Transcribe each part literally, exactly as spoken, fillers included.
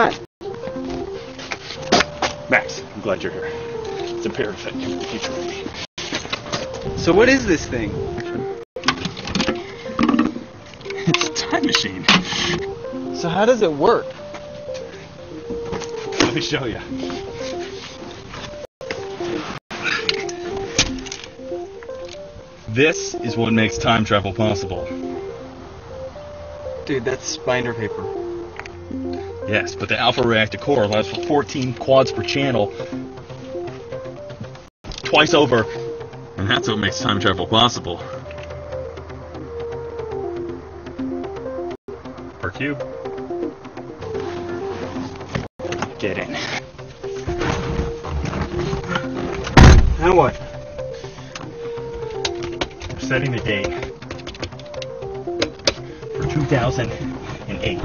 Hi. Max, I'm glad you're here. It's imperative that you're in the future with me. So what is this thing? It's a time machine. So how does it work? Let me show you. This is what makes time travel possible. Dude, that's binder paper. Yes, but the alpha reactor core allows for fourteen quads per channel twice over, and that's what makes time travel possible. Per cube. Get in. Now what? We're setting the date for two thousand eight.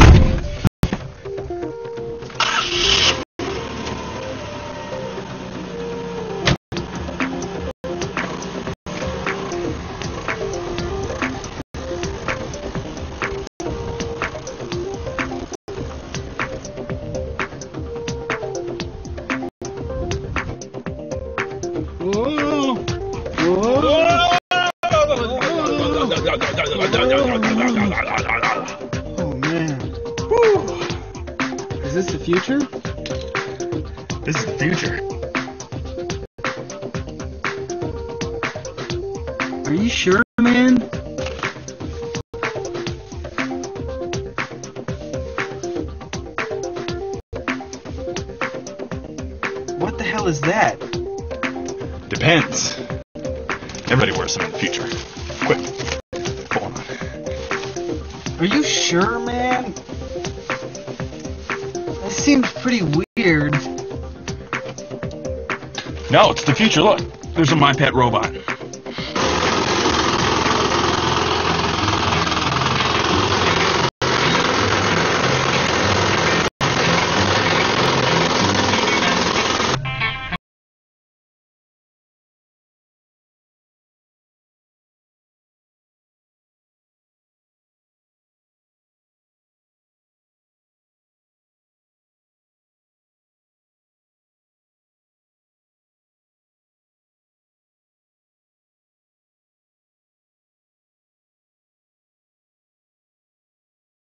Oh man. Woo. Is this the future? This is the future. Are you sure, man? What the hell is that? Depends. Everybody wears them in the future. Quick. Are you sure, man? That seems pretty weird. No, it's the future. Look, there's a MyPet robot.